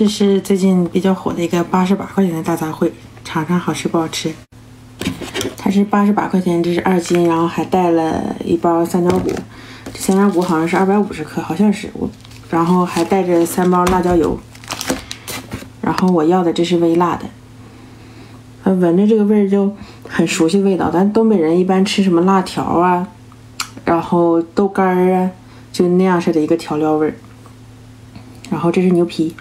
这是最近比较火的一个88块钱的大杂烩，尝尝好吃不好吃。它是88块钱，这是2斤，然后还带了一包三角骨，这三角骨好像是250克，好像是我，然后还带着3包辣椒油。然后我要的这是微辣的，闻着这个味儿就很熟悉味道，但东北人一般吃什么辣条啊，然后豆干儿啊，就那样式的一个调料味儿。然后这是牛皮，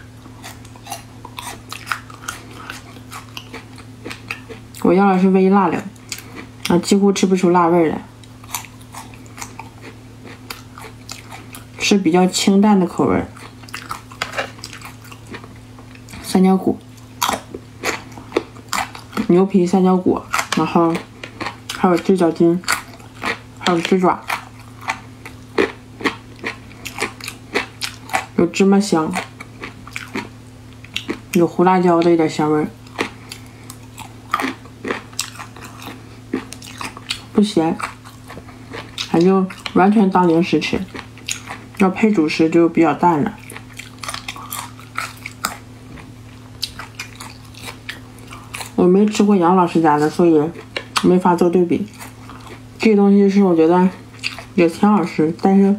我要的是微辣的，啊，几乎吃不出辣味儿来，是比较清淡的口味儿。三角骨、牛皮、三角骨，然后还有猪脚筋，还有鸡爪，有芝麻香，有胡辣椒的一点香味儿，不咸，它就完全当零食吃，要配主食就比较淡了。我没吃过杨老师家的，所以没法做对比。这东西是我觉得也挺好吃，但是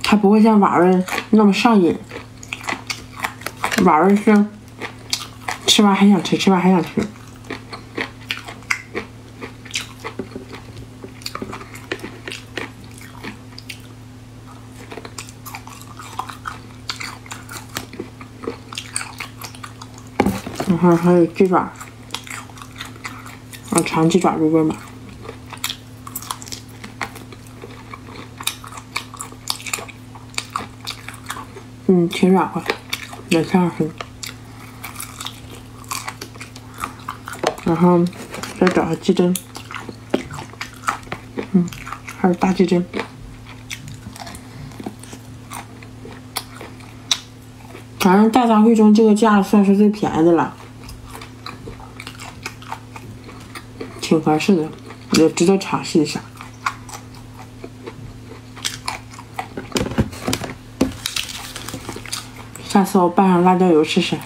它不会像瓦味那么上瘾。瓦味是吃完还想吃，吃完还想吃。然后还有鸡爪，我尝鸡爪入味吧。嗯，挺软和，也挺好吃。然后再找个鸡胗，嗯，还有大鸡胗。反正大杂烩中这个价算是最便宜的了。挺合适的，也值得尝试一下。下次我拌上辣椒油试试。